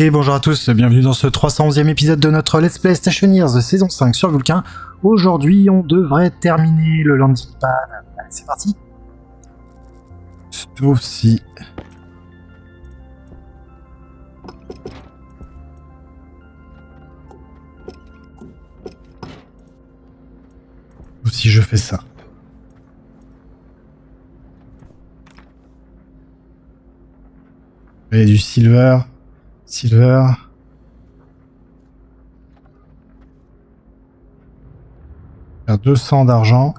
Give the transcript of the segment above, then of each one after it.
Et bonjour à tous, bienvenue dans ce 311e épisode de notre Let's Play Stationeers de saison 5 sur Vulcain. Aujourd'hui, on devrait terminer le landing pad. Allez, c'est parti. Sauf si... Ou si je fais ça. Et du silver. Silver. Faire 200 d'argent.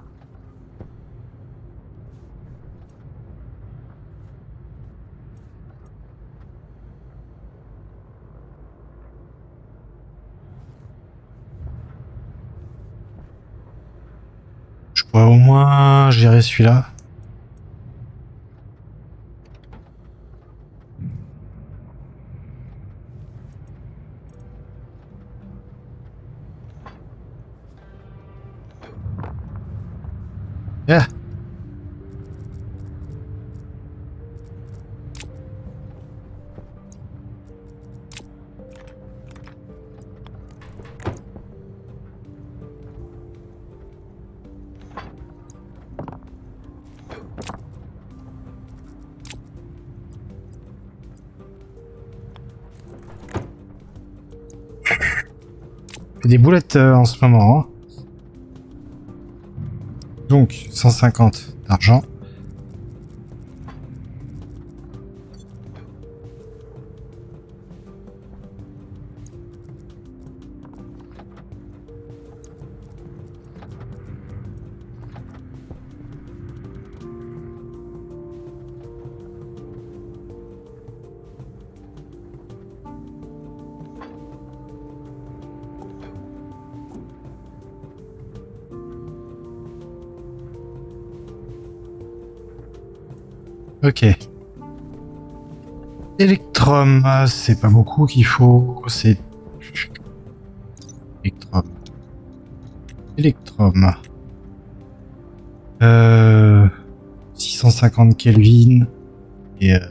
Je pourrais au moins gérer celui-là. Yeah. Des boulettes en ce moment, hein. Donc 150 d'argent. Ok. Electrum, c'est pas beaucoup qu'il faut, c'est... Electrum. Electrum. 650 Kelvin et 1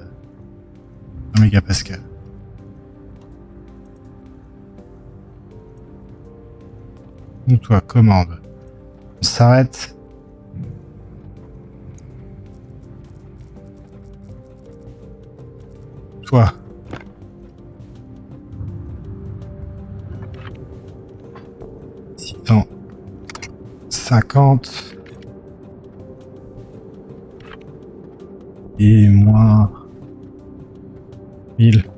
mégapascal. Donc toi, commande. On s'arrête. Toi. Citant 50 et moins 1000.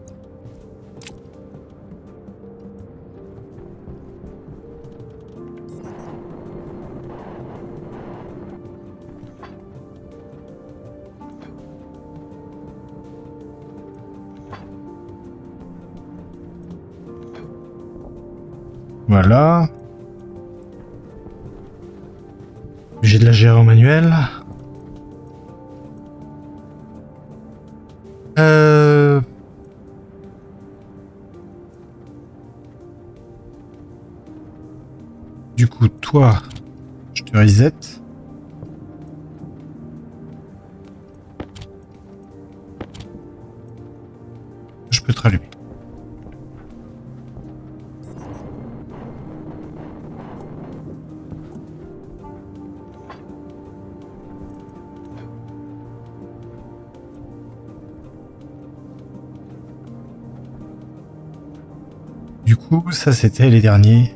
Voilà. J'ai de la gérer au manuel. Du coup, toi, je te reset. Je peux te rallumer. Ça c'était les derniers.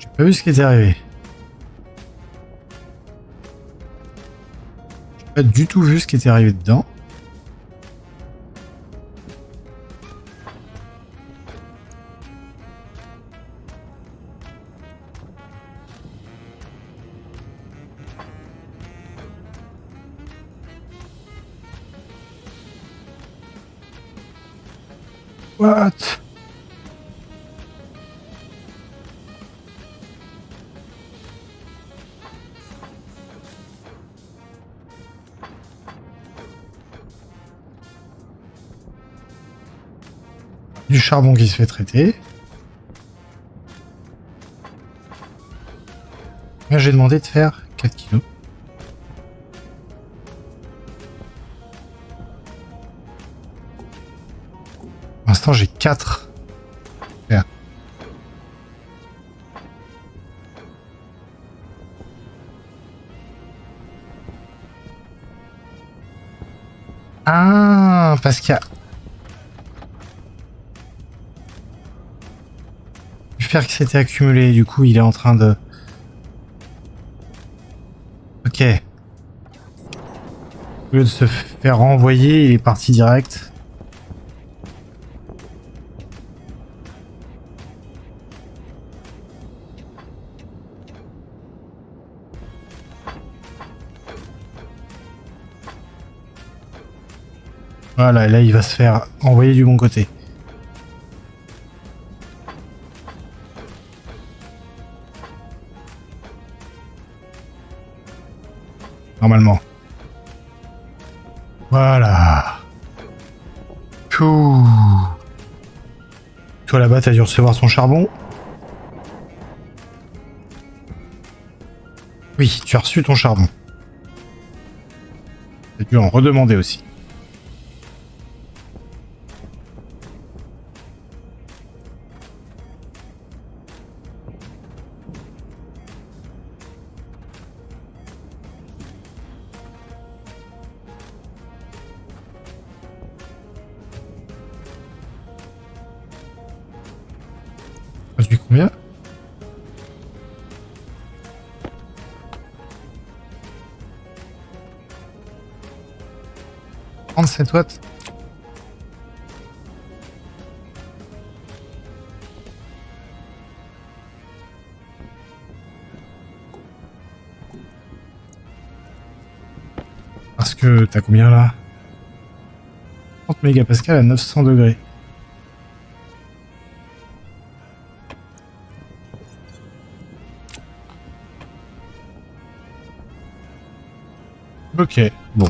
J'ai pas vu ce qui était arrivé. J'ai pas du tout vu ce qui était arrivé dedans. What? Du charbon qui se fait traiter. Là, j'ai demandé de faire 4 kilos. Pour l'instant, j'ai 4. Là. Ah, parce qu'il y a... qui s'était accumulé, du coup il est en train de... Ok. Au lieu de se faire renvoyer, il est parti direct. Voilà, et là il va se faire envoyer du bon côté. Normalement. Voilà. Ouh. Toi là-bas, t'as dû recevoir son charbon. Oui, tu as reçu ton charbon. T'as dû en redemander aussi. Cette boîte. Parce que t'as combien là? 30 mégapascales à 900 degrés. Ok, bon.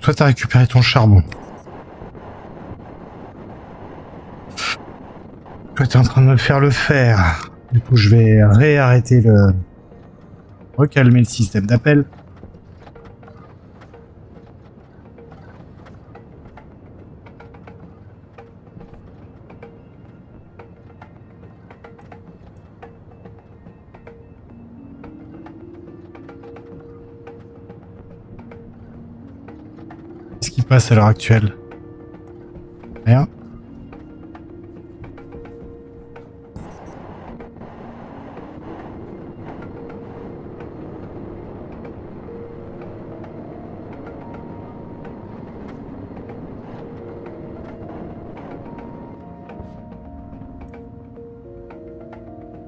Toi, t'as récupéré ton charbon. Toi, t'es en train de me faire le fer. Du coup, je vais réarrêter le... Recalmer le système d'appel. À l'heure actuelle. Rien.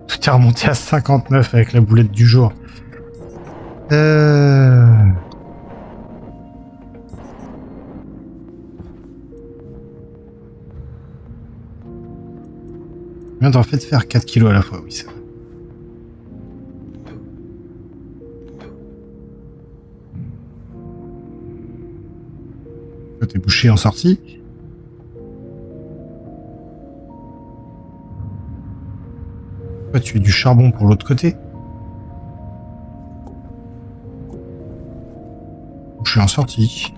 Tout est remonté à 59 avec la boulette du jour. En fait, faire 4 kilos à la fois, oui, ça. T'es bouché en sortie. Toi, tu es du charbon pour l'autre côté. Bouché en sortie.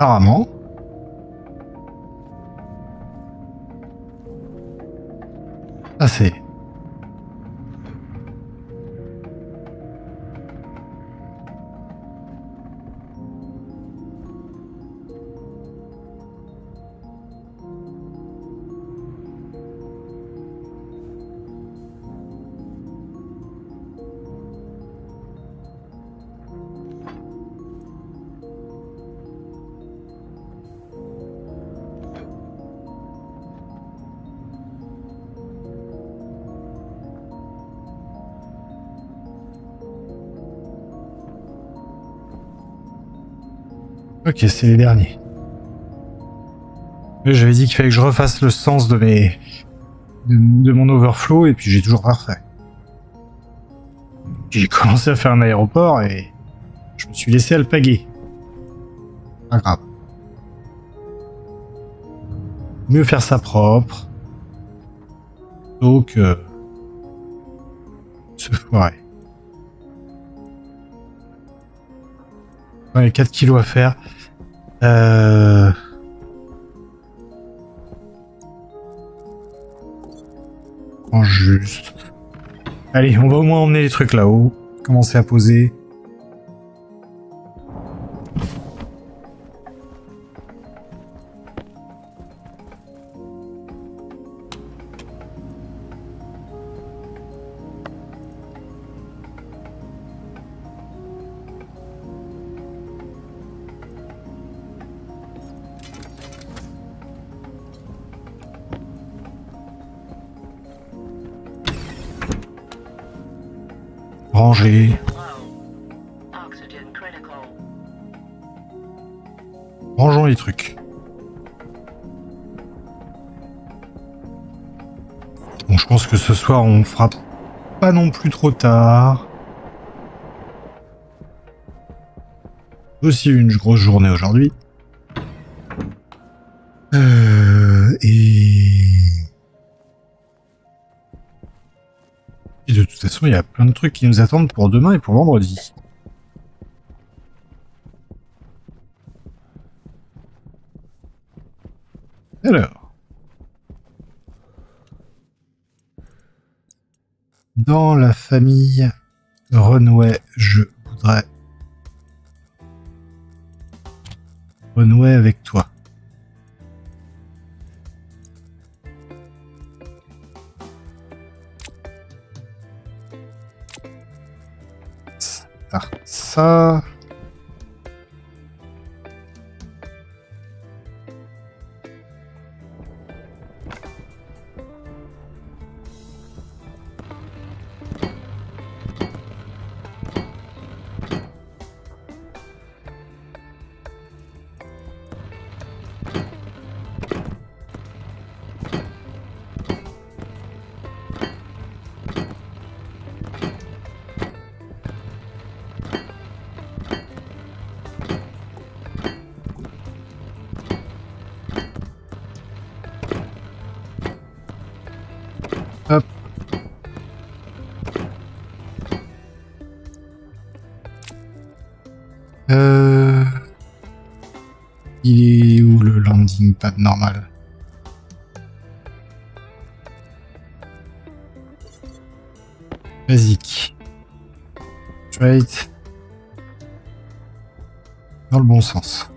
Apparemment. Assez. Ok, c'est les derniers. J'avais dit qu'il fallait que je refasse le sens de mes... de mon overflow, et puis j'ai toujours pas refait. J'ai commencé à faire un aéroport et je me suis laissé alpaguer. Pas grave. Mieux faire ça propre. Donc, se foirer. Ouais, il y a 4 kilos à faire. Juste. Allez, on va au moins emmener les trucs là-haut. Commencer à poser. Ranger. Rangeons les trucs. Bon, je pense que ce soir on fera pas non plus trop tard. Aussi une grosse journée aujourd'hui. Et de toute façon, il y a plein de trucs qui nous attendent pour demain et pour vendredi. Alors. Dans la famille Runway, je voudrais... Runway avec toi. Ça. Il est où le landing pad normal? Basique. Straight. Dans le bon sens.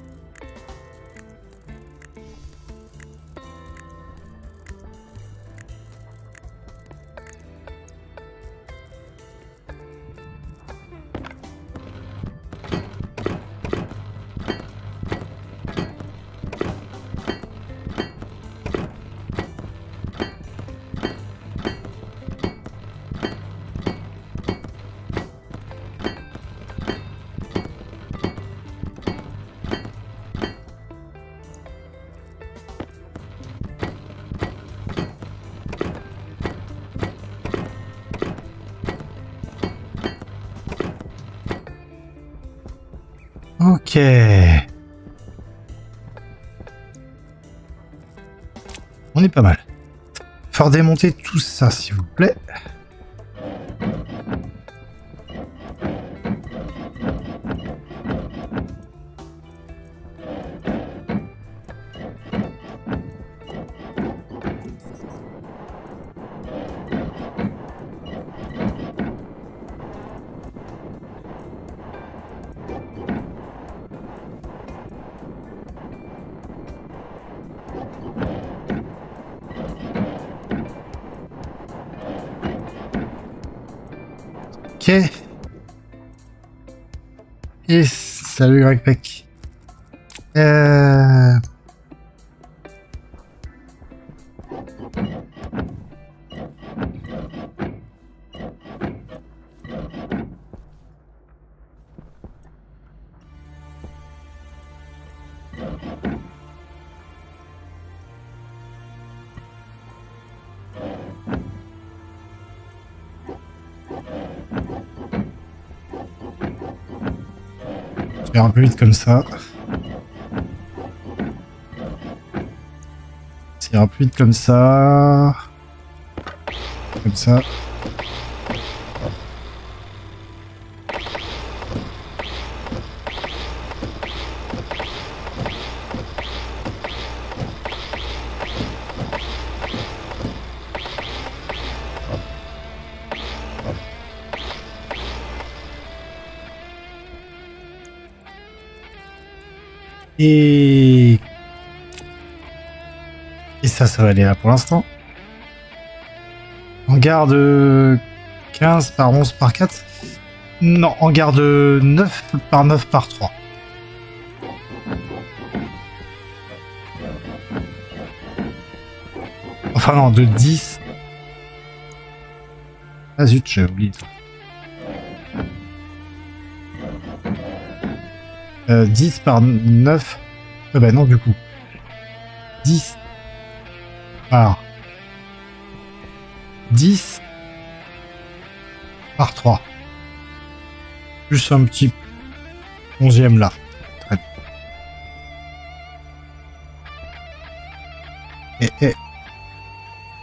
Ok. On est pas mal. Faire démonter tout ça, s'il vous plaît. Ok. Et salut Greg. faire un peu vite comme ça. Ça ira plus vite comme ça. Comme ça. Et ça va aller là pour l'instant. En garde 15 par 11 par 4. Non, en garde 9 par 9 par 3. Enfin non, de 10. Ah zut, j'ai oublié. 10 par 9. Ah bah non, du coup. 10 par 10 par 3. Plus un petit 11e là. Très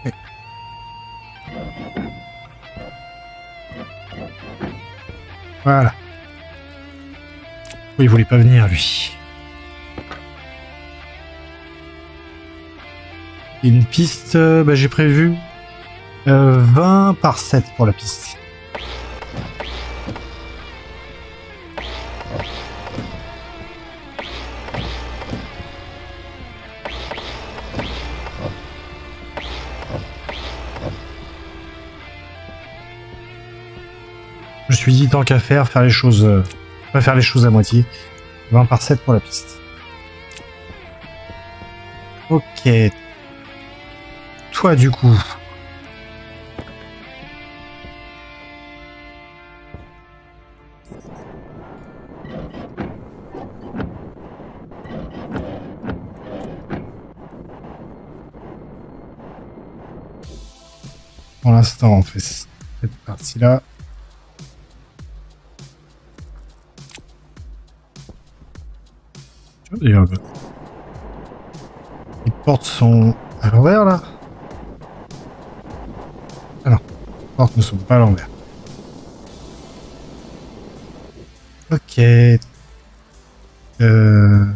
bien. Voilà. Il voulait pas venir, lui. Et une piste, bah, j'ai prévu 20 par 7 pour la piste. Je me suis dit, tant qu'à faire les choses... on va faire les choses à moitié. 20 par 7 pour la piste. Ok. Toi, du coup. Pour l'instant, on fait cette partie-là. Les portes sont à l'envers là. Ah non, les portes ne sont pas à l'envers. Ok. Non,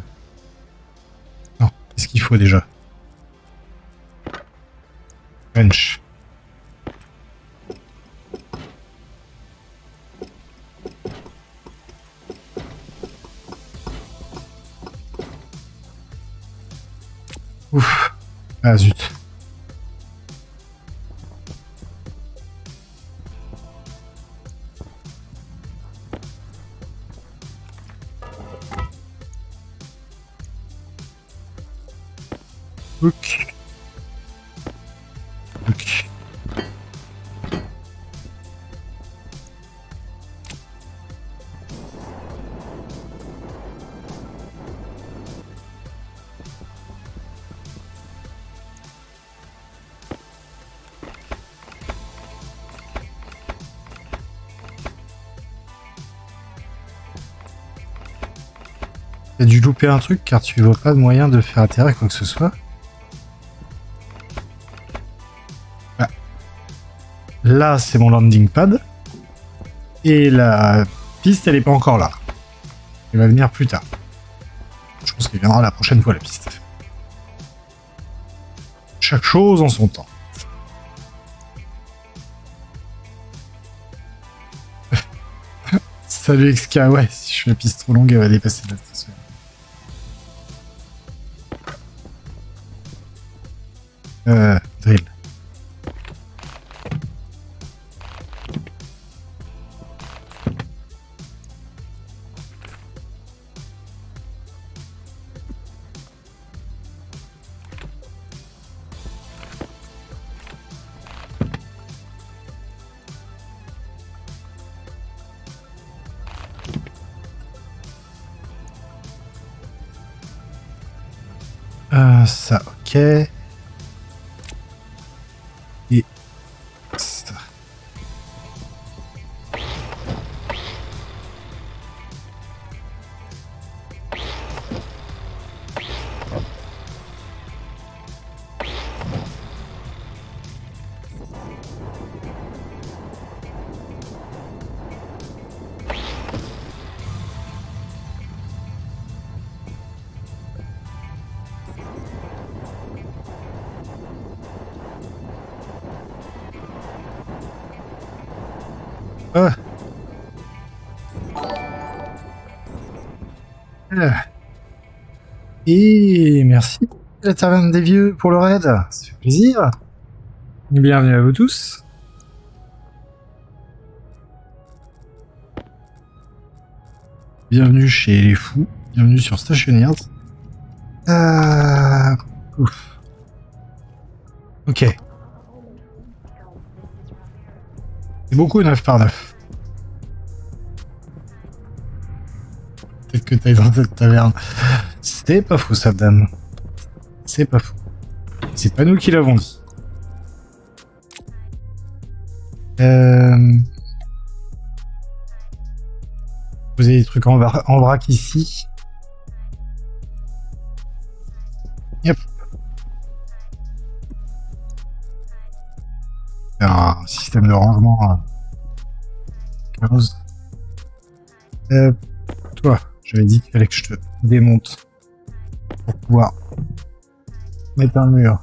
qu'est-ce qu'il faut déjà? Punch. Ouf, ah zut. Oups. T'as dû louper un truc car tu vois pas de moyen de faire atterrir quoi que ce soit. Ah. Là c'est mon landing pad. Et la piste elle est pas encore là. Elle va venir plus tard. Je pense qu'elle viendra la prochaine fois la piste. Chaque chose en son temps. Salut XK, ouais, si je fais la piste trop longue elle va dépasser la station. Drill. Ça, ok. Et ça. Et merci la taverne des vieux pour le raid, ça fait plaisir. Bienvenue à vous tous. Bienvenue chez les fous, bienvenue sur Stationeers. Ouf. Ok. C'est beaucoup 9 par 9. Peut-être que t'ailles dans cette taverne. C'était pas fou, cette dame. C'est pas fou. C'est pas nous qui l'avons dit. Vous avez des trucs en vrac ici. Yep. Un système de rangement. Toi, j'avais dit qu'il fallait que je te démonte pour pouvoir mettre un mur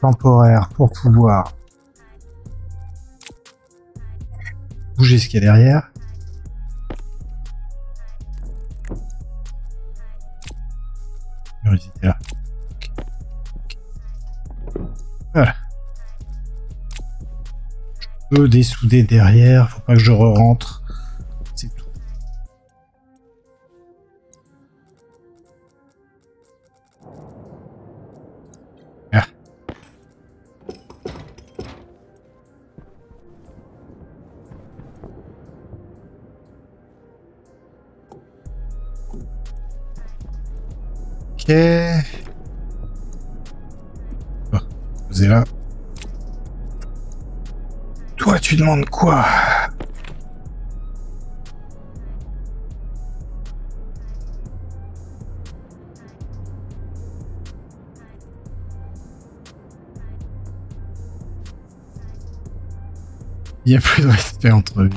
temporaire pour pouvoir bouger ce qu'il y a derrière. Là. Okay. Okay. Voilà. Je peux dessouder derrière, faut pas que je re-rentre. C'est tout. Ah. Ok. Oh, posez là. Toi, tu demandes quoi? Il n'y a plus de respect entre eux.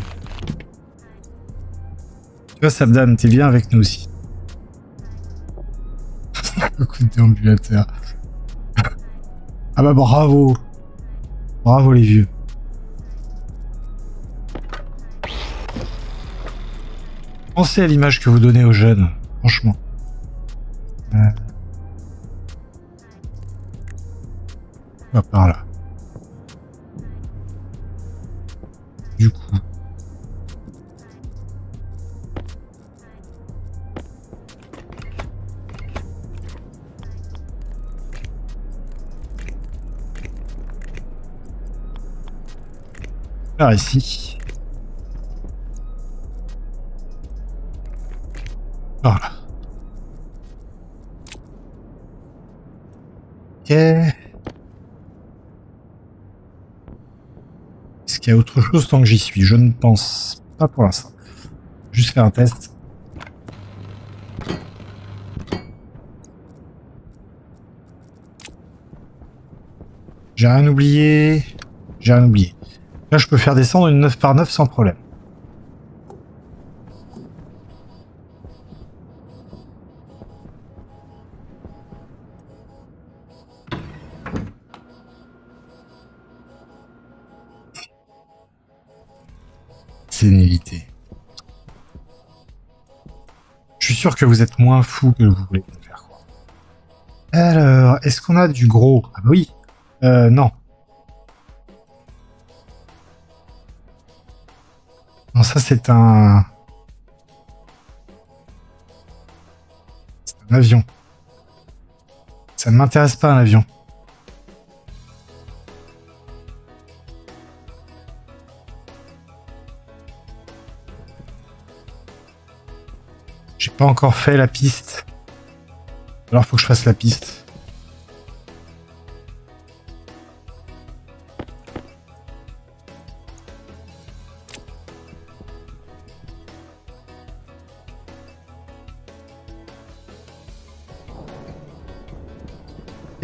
Tu vois, Sabdan, t'es bien avec nous aussi. Beaucoup de déambulateurs. Ah bah bravo. Bravo les vieux. Pensez à l'image que vous donnez aux jeunes, franchement. On va par là. Du coup. Par ici. Par là. Ok. Est-ce qu'il y a autre chose tant que j'y suis? Je ne pense pas pour l'instant. Juste faire un test. J'ai rien oublié. J'ai rien oublié. Là, je peux faire descendre une 9 par 9 sans problème. Sénilité. Je suis sûr que vous êtes moins fou que vous voulez me faire croire. Alors, est-ce qu'on a du gros? Ah, oui. Non. Non, ça c'est un... C'est un avion. Ça ne m'intéresse pas un avion. J'ai pas encore fait la piste. Alors faut que je fasse la piste.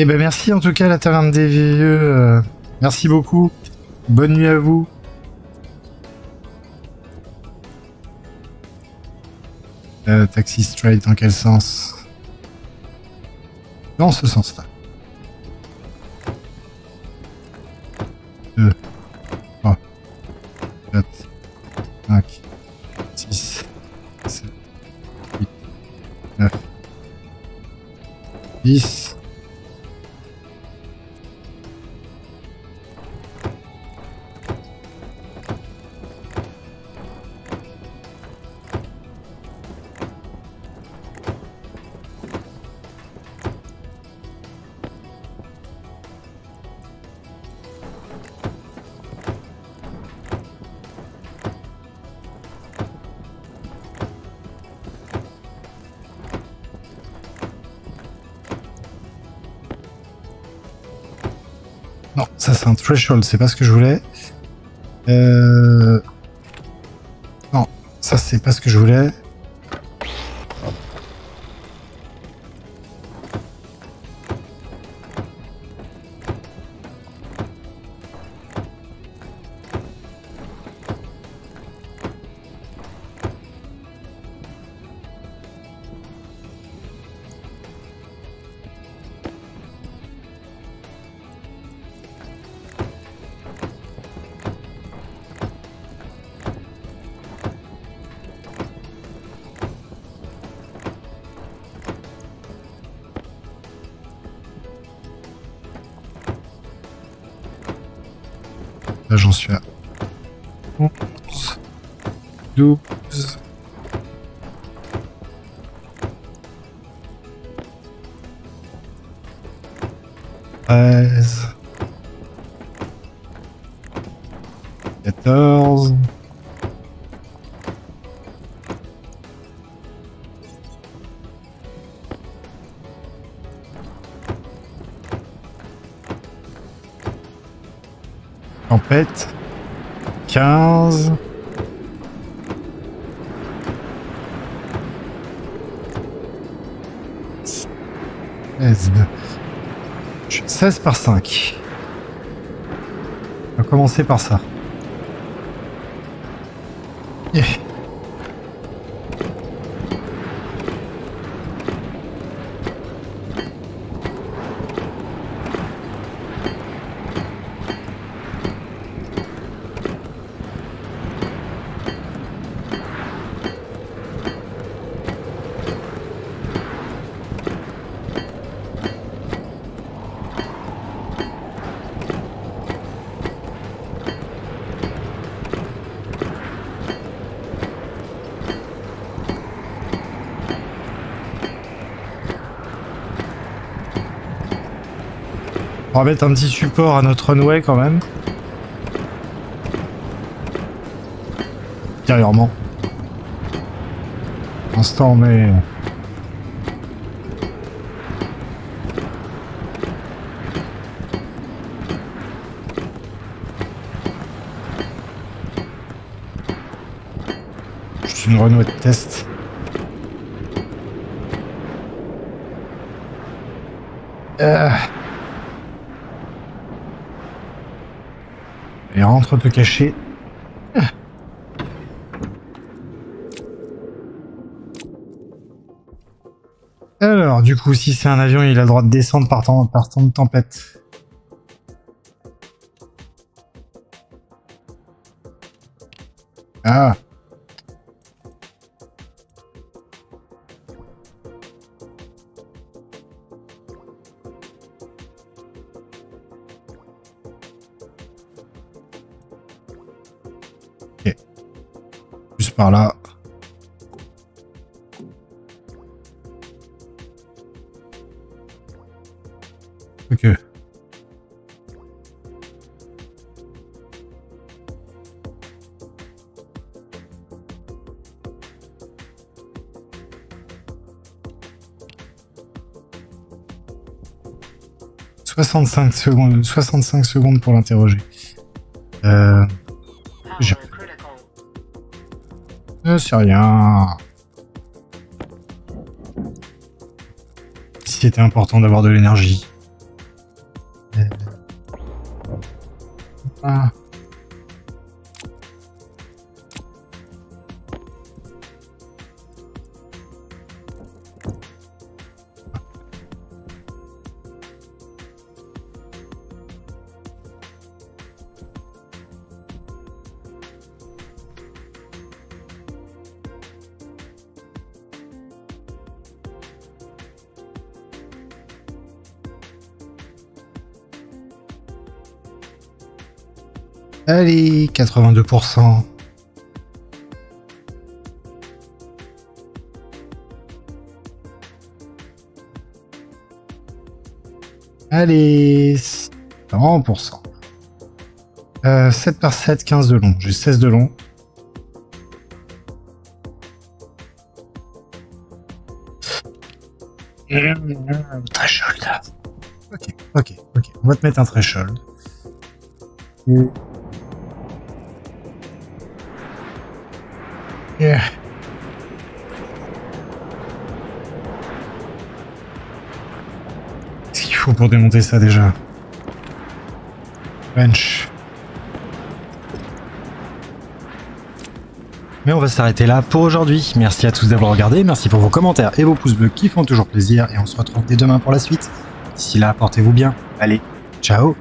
Eh ben merci en tout cas la taverne des vieux, merci beaucoup, bonne nuit à vous. Taxi straight dans quel sens? Dans ce sens-là. 2, 3, 4, 10. Non, ça c'est un threshold, c'est pas ce que je voulais. Non, ça c'est pas ce que je voulais. Là, j'en suis à 11, 12. Tempête, 15, 16, 16 par 5. On va commencer par ça. Yeah. On va mettre un petit support à notre runway quand même. Intérieurement. Pour l'instant, on met... Juste une runway de test. Et rentre te cacher. Alors, du coup, si c'est un avion, il a le droit de descendre par temps de tempête. Ah. Par là. Ok. Soixante-cinq secondes pour l'interroger. C'est rien. Si c'était important d'avoir de l'énergie. Ah. Allez, 82%. Allez, 100%. 7 par 7, 15 de long. J'ai 16 de long. Threshold. Ok, ok, ok. On va te mettre un threshold. Yeah. Qu'est-ce qu'il faut pour démonter ça déjà? Bench. Mais on va s'arrêter là pour aujourd'hui. Merci à tous d'avoir regardé, merci pour vos commentaires et vos pouces bleus qui font toujours plaisir, et on se retrouve dès demain pour la suite. D'ici là, portez-vous bien. Allez, ciao!